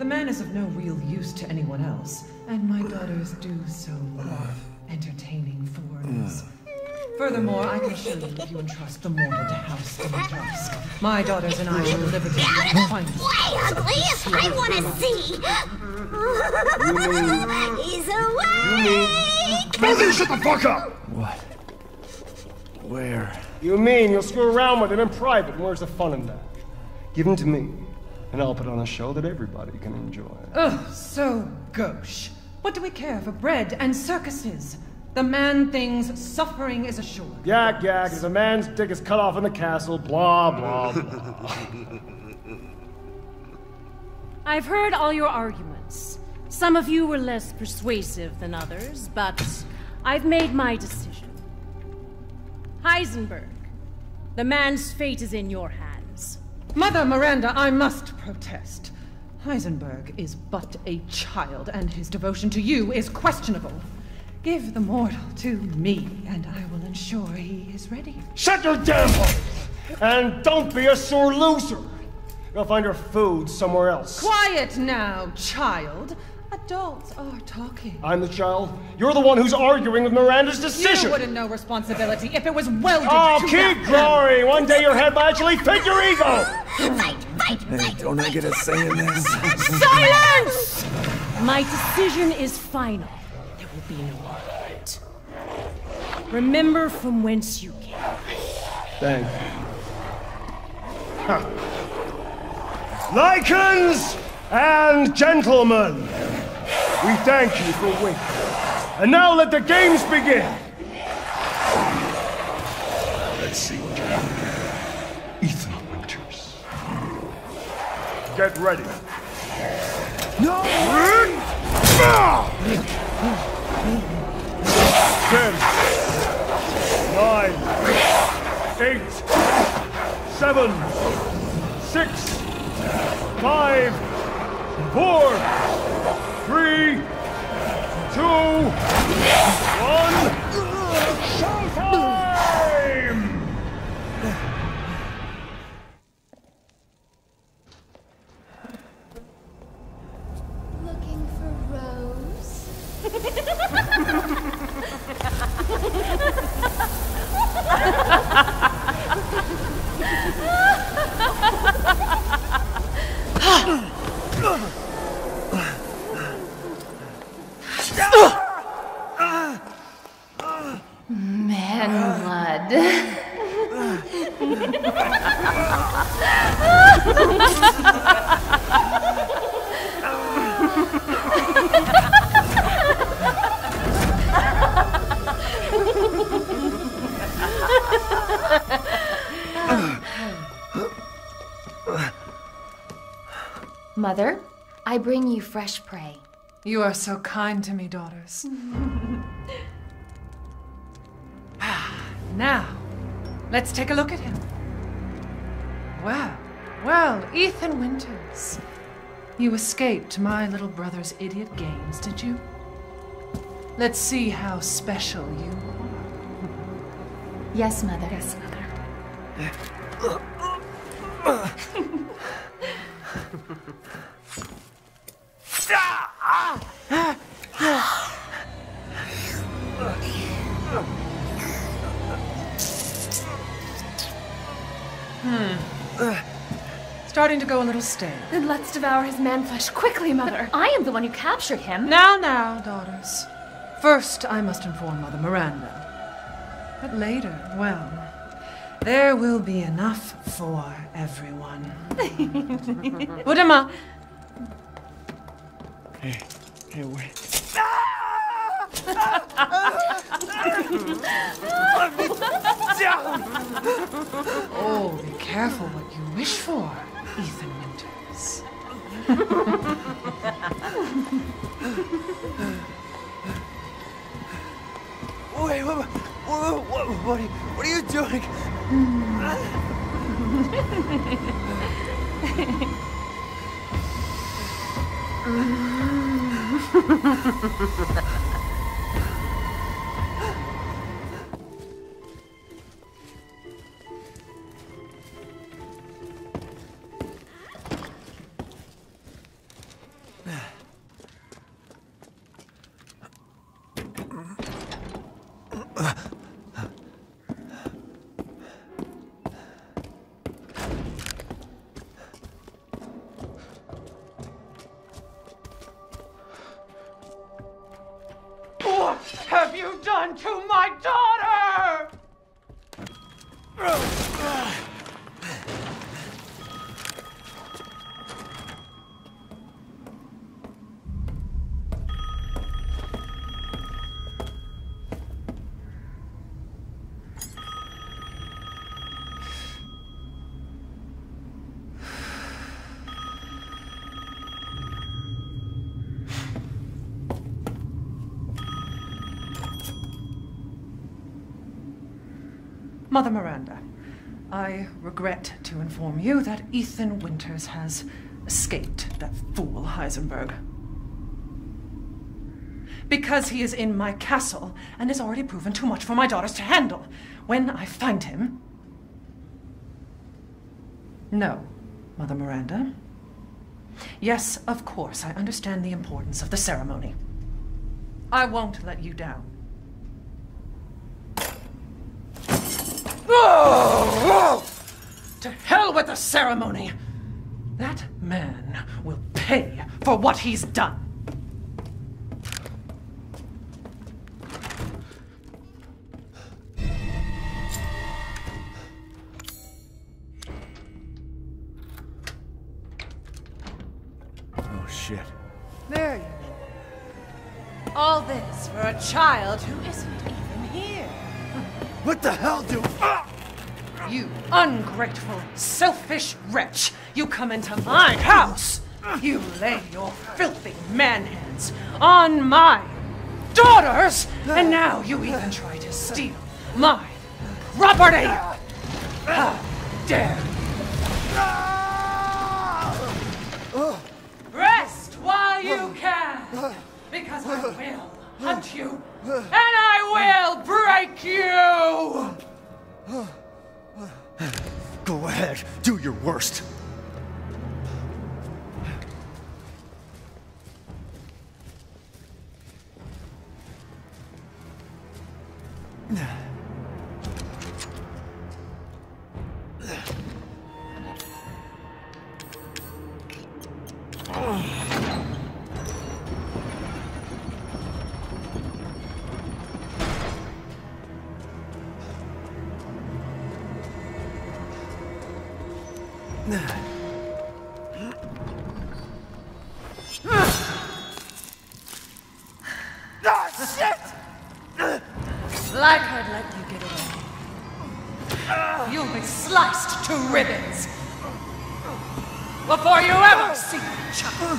The man is of no real use to anyone else, and my daughters do so love entertaining foreigners. Furthermore, I can assure you if you entrust the mortal to House Dimitrescu, my daughters and I shall deliver to you. Out of the way, ugliest! I want to see! He's awake! Mother, shut the fuck up! What? Where? You mean you'll screw around with him in private? Where's the fun in that? Give him to me, and I'll put on a show that everybody can enjoy. Ugh, so gauche. What do we care for bread and circuses? The man-thing's suffering is assured. Yak, yak, as a man's dick is cut off in the castle, blah, blah, blah. I've heard all your arguments. Some of you were less persuasive than others, but I've made my decision. Heisenberg, the man's fate is in your hands. Mother Miranda, I must protest. Heisenberg is but a child, and his devotion to you is questionable. Give the mortal to me, and I will ensure he is ready. Shut your damn hole! And don't be a sore loser! You'll find your food somewhere else. Quiet now, child. Adults are talking. I'm the child. You're the one who's arguing with Miranda's decision. You wouldn't know responsibility if it was welded to that. Oh, keep glory! One day your head might actually fit your ego! Fight, fight, fight! Don't I get a say in this? Silence! My decision is final. There will be no argument. Remember from whence you came. Thank you. Huh. Lycans and gentlemen! We thank you for waiting. And now let the games begin! Let's see what you have. Ethan Winters. Get ready. No! Ten. 9, 8, 7, 6, 5, 4, 3, 2, 1, showtime! Looking for Rose? Mother, I bring you fresh prey. You are so kind to me, daughters. Now, let's take a look at him. Well, well, Ethan Winters. You escaped my little brother's idiot games, did you? Let's see how special you are. Yes, Mother. Yes, Mother. Starting to go a little stale. Then let's devour his man-flesh quickly, Mother. But I am the one who captured him. Now, now, daughters. First, I must inform Mother Miranda. But later, well, there will be enough for everyone. Udama! Hey, wait. Oh, be careful what you wish for, Ethan Winters. Wait, what are you doing? done to my daughter? Mother Miranda, I regret to inform you that Ethan Winters has escaped that fool Heisenberg. Because he is in my castle and has already proven too much for my daughters to handle. When I find him... No, Mother Miranda. Yes, of course, I understand the importance of the ceremony. I won't let you down. Whoa! To hell with the ceremony! That man will pay for what he's done. Oh, shit. There you go. All this for a child who isn't even here. What the hell do... You ungrateful, selfish wretch! You come into my house! You lay your filthy man-hands on my daughters! And now you even try to steal my property! How dare you! Rest while you can! Because I will hunt you! And I will break you! Go ahead, do your worst. Like I'd let you get away. You'll be sliced to ribbons before you ever see the child.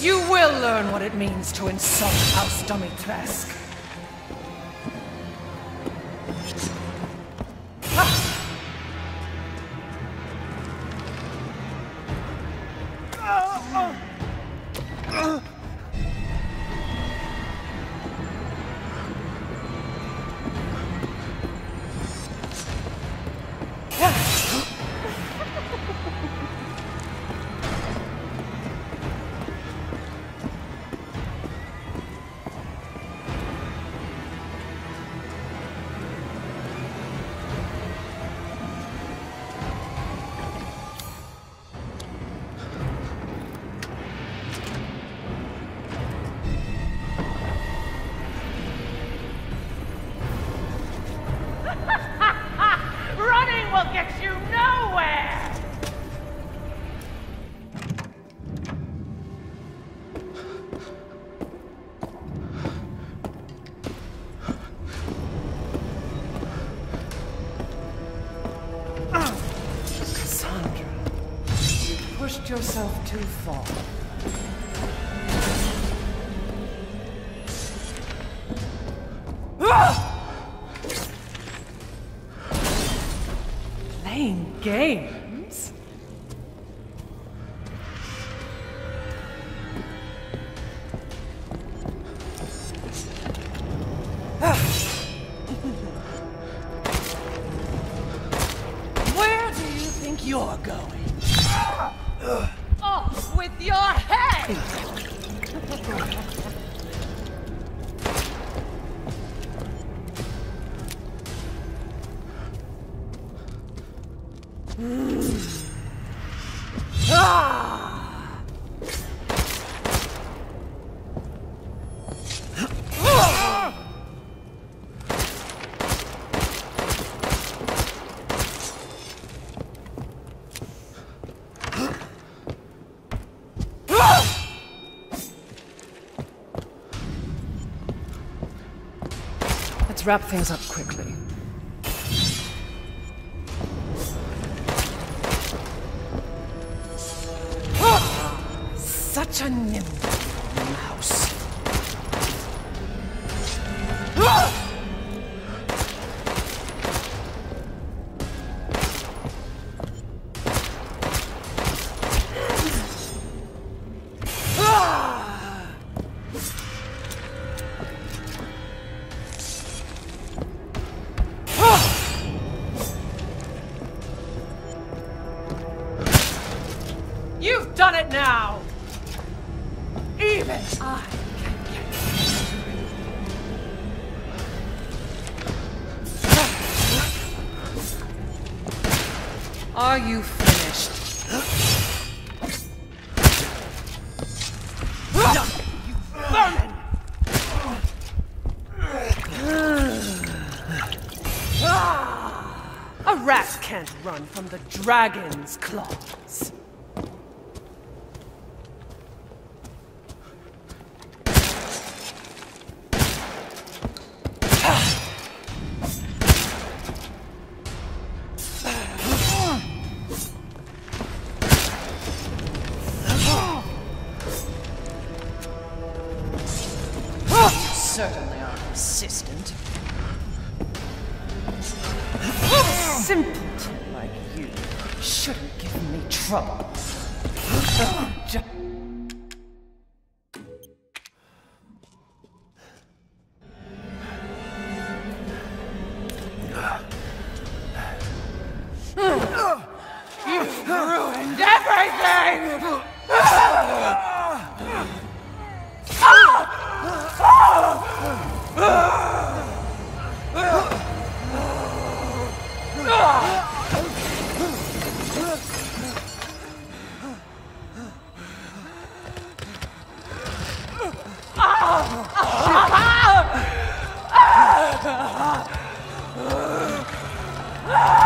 You will learn what it means to insult House Dimitrescu. Yourself too far. Playing games? Where do you think you're going? Off with your head! wrap things up quickly. Oh, such a nimble mouse. Oh! From the dragon's claws. Certainly are persistent. Simple. Shouldn't give me trouble. You've ruined everything! Ah!